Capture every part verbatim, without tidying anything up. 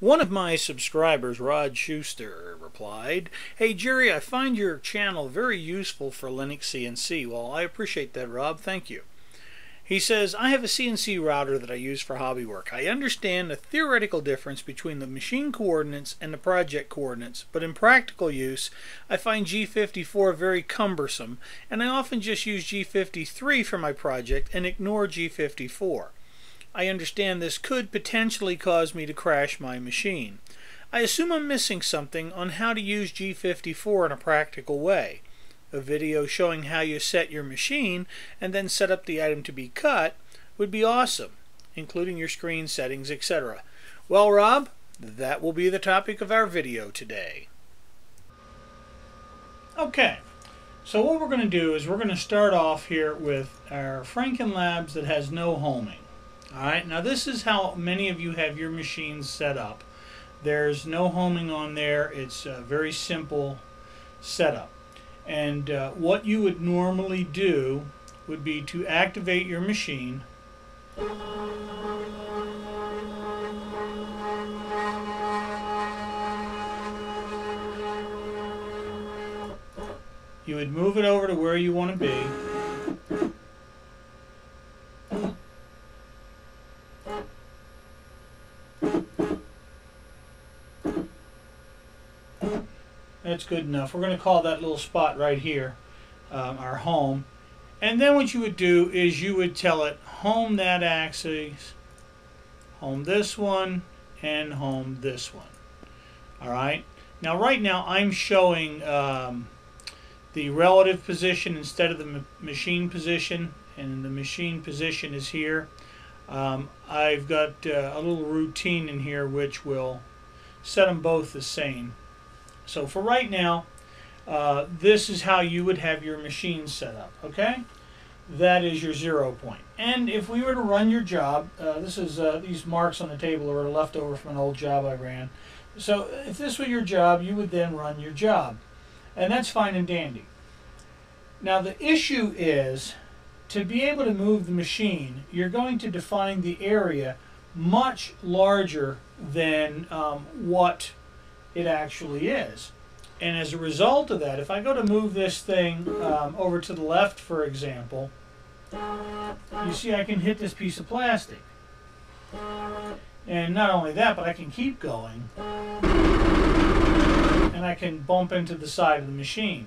One of my subscribers, Rod Schuster, replied, "Hey Jerry, I find your channel very useful for Linux C N C. Well, I appreciate that, Rob. Thank you. He says, I have a C N C router that I use for hobby work. I understand the theoretical difference between the machine coordinates and the project coordinates, but in practical use, I find G fifty-four very cumbersome, and I often just use G fifty-three for my project and ignore G fifty-four. I understand this could potentially cause me to crash my machine. I assume I'm missing something on how to use G fifty-four in a practical way. A video showing how you set your machine and then set up the item to be cut would be awesome, including your screen settings, et cetera. Well, Rob, that will be the topic of our video today. Okay, so what we're going to do is we're going to start off here with our Franken Labs that has no homing. Alright, now this is how many of you have your machines set up. There's no homing on there. It's a very simple setup. And uh, what you would normally do would be to activate your machine. You would move it over to where you want to be. That's good enough. We're going to call that little spot right here um, our home. And then what you would do is you would tell it home that axis, home this one, and home this one. Alright. Now right now I'm showing um, the relative position instead of the ma machine position, and the machine position is here. Um, I've got uh, a little routine in here which will set them both the same. So for right now, uh, this is how you would have your machine set up, okay? That is your zero point. And if we were to run your job, uh, this is uh, these marks on the table are left over from an old job I ran. So if this were your job, you would then run your job. And that's fine and dandy. Now the issue is, to be able to move the machine, you're going to define the area much larger than um, what it actually is. And as a result of that, if I go to move this thing um, over to the left, for example, you see I can hit this piece of plastic. And not only that, but I can keep going. And I can bump into the side of the machine.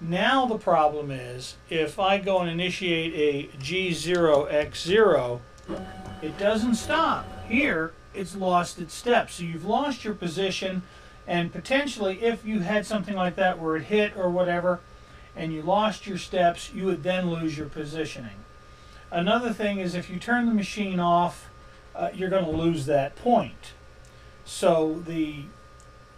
Now the problem is, if I go and initiate a G zero X zero, it doesn't stop. Here, it's lost its step. So you've lost your position. And potentially, if you had something like that where it hit or whatever, and you lost your steps, you would then lose your positioning. Another thing is, if you turn the machine off, uh, you're going to lose that point. So the,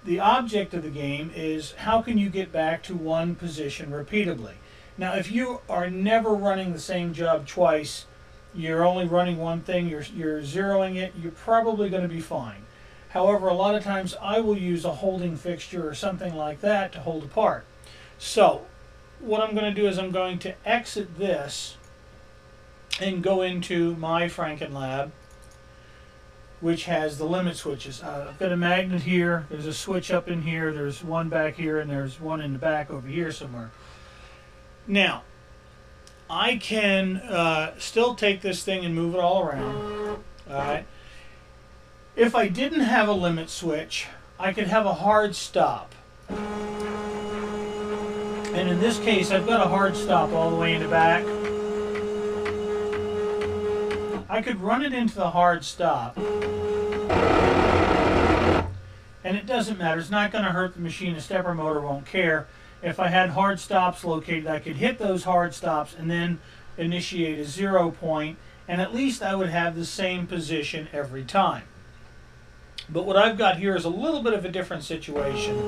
the object of the game is, how can you get back to one position repeatably? Now, if you are never running the same job twice, you're only running one thing, you're, you're zeroing it, you're probably going to be fine. However, a lot of times I will use a holding fixture or something like that to hold apart. So what I'm going to do is I'm going to exit this and go into my Franken Lab, which has the limit switches. Uh, I've got a magnet here, there's a switch up in here, there's one back here, and there's one in the back over here somewhere. Now, I can uh, still take this thing and move it all around. Alright. If I didn't have a limit switch, I could have a hard stop. And in this case, I've got a hard stop all the way in the back. I could run it into the hard stop. And it doesn't matter. It's not going to hurt the machine. The stepper motor won't care. If I had hard stops located, I could hit those hard stops and then initiate a zero point, and at least I would have the same position every time. But what I've got here is a little bit of a different situation.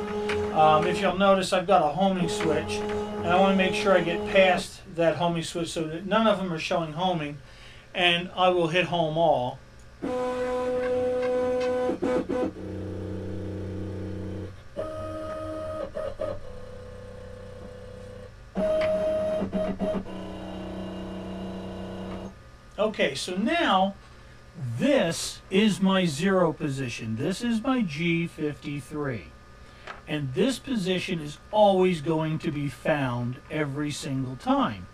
Um, if you'll notice, I've got a homing switch, and I want to make sure I get past that homing switch so that none of them are showing homing, and I will hit home all. Okay, so now this is my zero position. This is my G fifty-three. And this position is always going to be found every single time.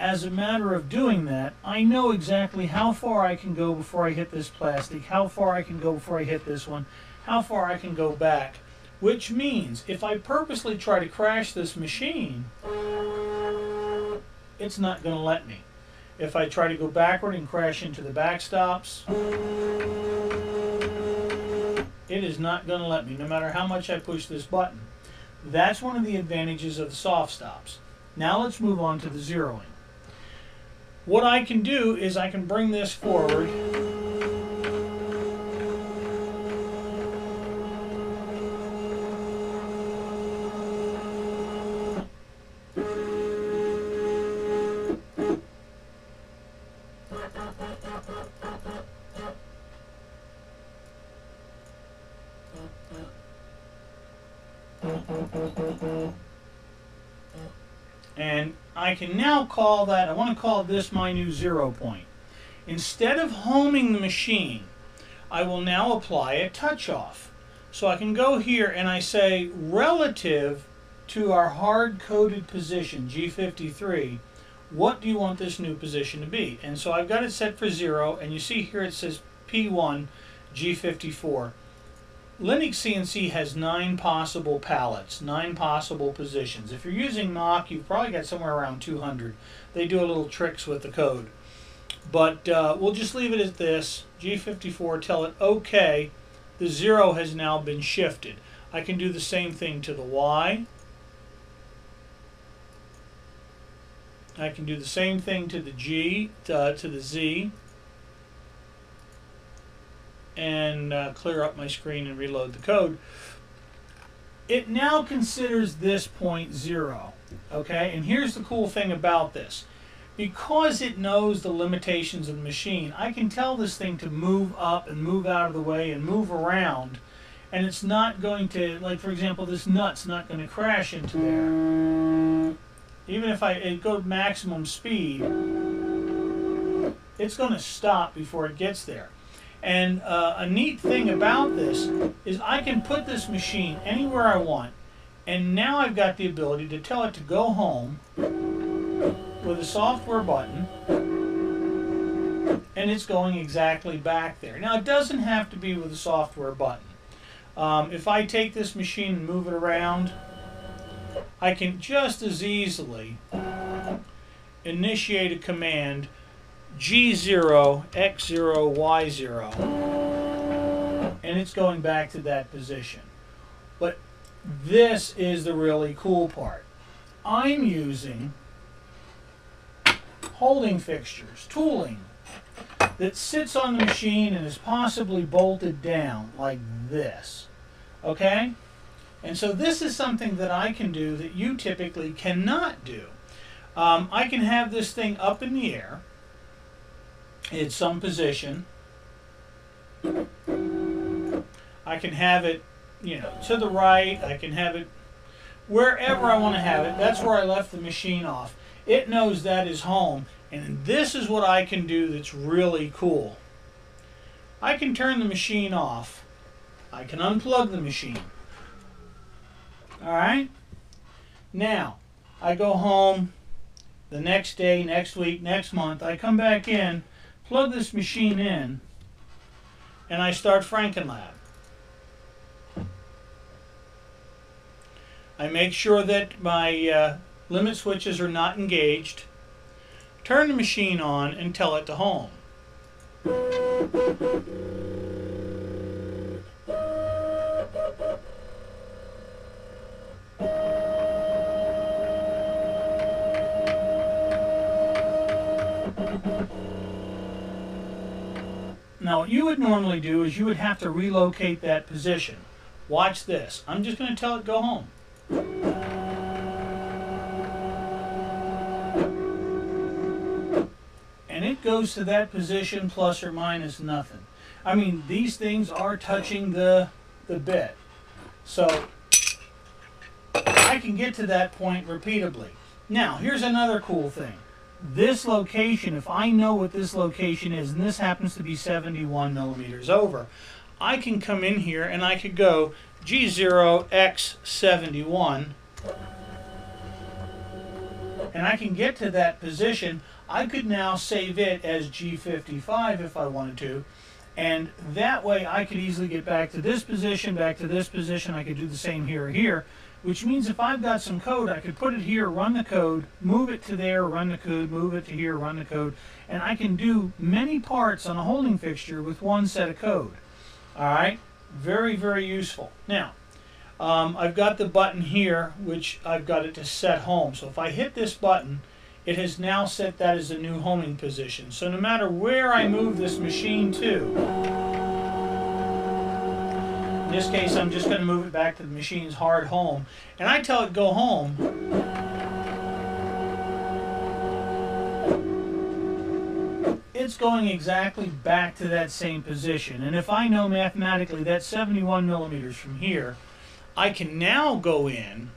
As a matter of doing that, I know exactly how far I can go before I hit this plastic, how far I can go before I hit this one, how far I can go back. Which means, if I purposely try to crash this machine, it's not going to let me. If I try to go backward and crash into the backstops, it is not going to let me, no matter how much I push this button. That's one of the advantages of the soft stops. Now let's move on to the zeroing. What I can do is I can bring this forward. And I can now call that, I want to call this my new zero point. Instead of homing the machine, I will now apply a touch-off. So I can go here and I say, relative to our hard-coded position, G fifty-three, what do you want this new position to be? And so I've got it set for zero, and you see here it says P one, G fifty-four. Linux C N C has nine possible palettes, nine possible positions. If you're using Mach, you've probably got somewhere around two hundred. They do a little tricks with the code. But uh, we'll just leave it at this, G fifty-four, tell it OK. The zero has now been shifted. I can do the same thing to the Y. I can do the same thing to the G, uh, to the Z. and uh, clear up my screen and reload the code. It now considers this point zero. Okay, and here's the cool thing about this. Because it knows the limitations of the machine, I can tell this thing to move up and move out of the way and move around, and it's not going to, like for example, this nut's not going to crash into there. Even if I it go maximum speed, it's going to stop before it gets there. And uh, a neat thing about this is I can put this machine anywhere I want, and now I've got the ability to tell it to go home with a software button, and it's going exactly back there. Now it doesn't have to be with a software button. Um, if I take this machine and move it around, I can just as easily initiate a command G zero, X zero, Y zero, and it's going back to that position. But this is the really cool part. I'm using holding fixtures, tooling, that sits on the machine and is possibly bolted down like this. Okay? And so this is something that I can do that you typically cannot do. Um, I can have this thing up in the air. It's some position. I can have it, you know, to the right. I can have it wherever I want to have it. That's where I left the machine off. It knows that is home. And this is what I can do that's really cool. I can turn the machine off. I can unplug the machine. All right? Now, I go home the next day, next week, next month. I come back in, plug this machine in, and I start Franken Lab. I make sure that my uh, limit switches are not engaged, turn the machine on, and tell it to home. Now what you would normally do is you would have to relocate that position. Watch this. I'm just going to tell it go home. And it goes to that position plus or minus nothing. I mean, these things are touching the, the bit. So I can get to that point repeatedly. Now, here's another cool thing. this location, if I know what this location is, and this happens to be seventy-one millimeters over, I can come in here and I could go G zero X seventy-one, and I can get to that position. I could now save it as G fifty-five if I wanted to, and that way I could easily get back to this position, back to this position. I could do the same here or here, which means if I've got some code, I could put it here, run the code, move it to there, run the code, move it to here, run the code, and I can do many parts on a holding fixture with one set of code. All right, very, very useful. Now, um, I've got the button here, which I've got it to set home. So if I hit this button, it has now set that as a new homing position. So no matter where I move this machine to, in this case, I'm just going to move it back to the machine's hard home, and I tell it go home. It's going exactly back to that same position, and if I know mathematically that's seventy-one millimeters from here, I can now go in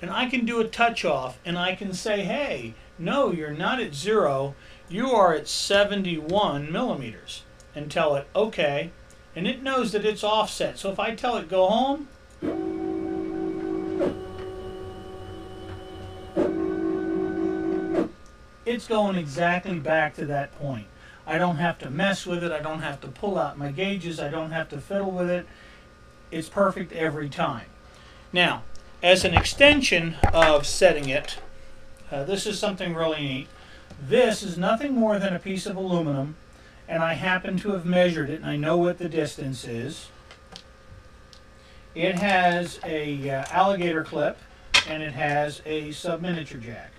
and I can do a touch off, and I can say, hey, no, you're not at zero, you are at seventy-one millimeters, and tell it okay. And it knows that it's offset. So if I tell it go home, it's going exactly back to that point. I don't have to mess with it. I don't have to pull out my gauges. I don't have to fiddle with it. It's perfect every time. Now, as an extension of setting it, uh, this is something really neat. This is nothing more than a piece of aluminum, and I happen to have measured it, and I know what the distance is. It has a uh, alligator clip, and it has a sub-miniature jack.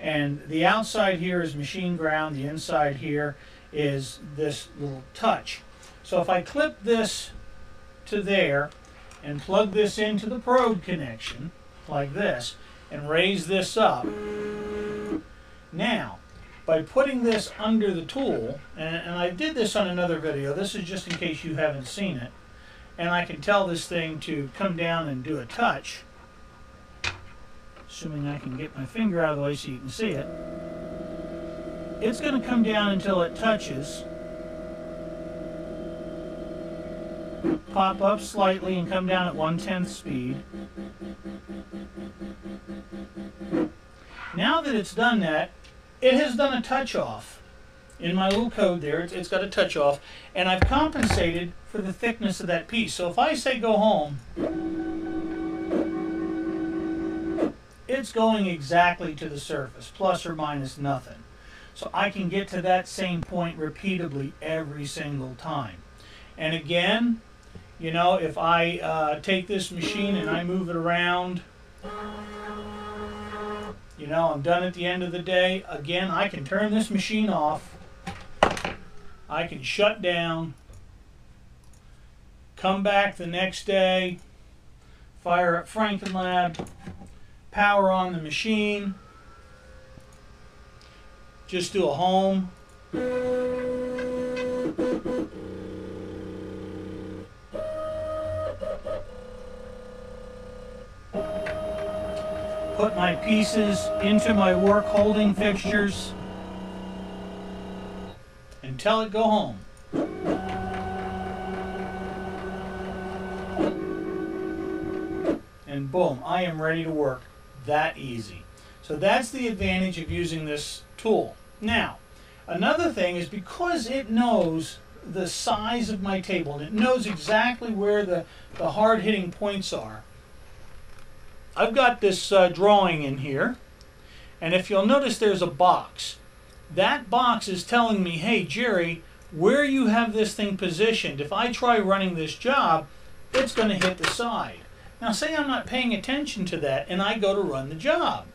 And the outside here is machine ground, the inside here is this little touch. So if I clip this to there, and plug this into the probe connection, like this, and raise this up, now, by putting this under the tool, and, and I did this on another video, this is just in case you haven't seen it, and I can tell this thing to come down and do a touch, assuming I can get my finger out of the way so you can see it. It's going to come down until it touches, pop up slightly and come down at one-tenth speed. Now that it's done that, it has done a touch-off. In my little code there, it's, it's got a touch-off, and I've compensated for the thickness of that piece. So if I say go home, it's going exactly to the surface, plus or minus nothing. So I can get to that same point repeatably every single time. And again, you know, if I uh, take this machine and I move it around, you know, I'm done at the end of the day. Again, I can turn this machine off. I can shut down, come back the next day, fire up Franken Lab, power on the machine, just do a home. Put my pieces into my work holding fixtures and tell it go home. And boom, I am ready to work. That easy. So that's the advantage of using this tool. Now, another thing is because it knows the size of my table and it knows exactly where the, the hard-hitting points are, I've got this uh, drawing in here, and if you'll notice there's a box. That box is telling me, hey Jerry, where you have this thing positioned, if I try running this job, it's going to hit the side. Now say I'm not paying attention to that and I go to run the job.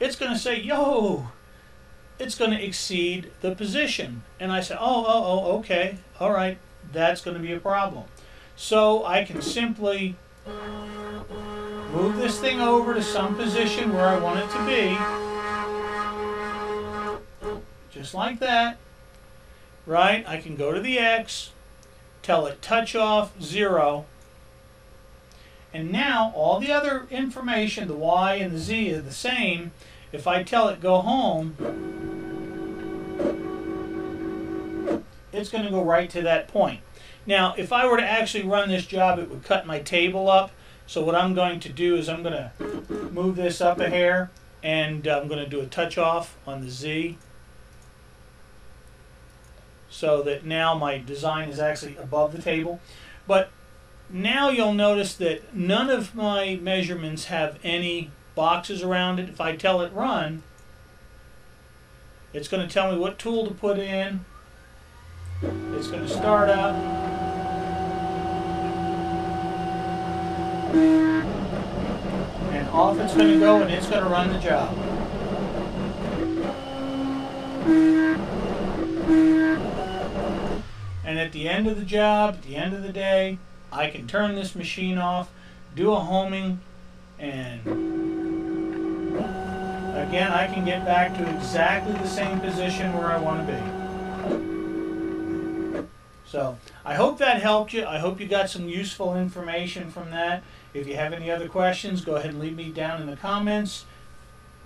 It's going to say, yo, it's going to exceed the position. And I say, oh, oh, oh, okay, all right, that's going to be a problem. So I can simply move this thing over to some position where I want it to be, just like that, right? I can go to the X, tell it touch off zero, and now all the other information, the Y and the Z, are the same, If I tell it go home, it's going to go right to that point. Now, if I were to actually run this job, it would cut my table up. So what I'm going to do is I'm going to move this up a hair, and I'm going to do a touch off on the Z, so that now my design is actually above the table. But now you'll notice that none of my measurements have any boxes around it. If I tell it run, it's going to tell me what tool to put in. It's going to start up. And off it's going to go, and it's going to run the job. And at the end of the job, at the end of the day, I can turn this machine off, do a homing, and again, I can get back to exactly the same position where I want to be. So, I hope that helped you. I hope you got some useful information from that. If you have any other questions, go ahead and leave me down in the comments,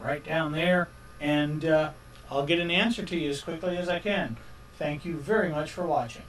right down there, and uh, I'll get an answer to you as quickly as I can. Thank you very much for watching.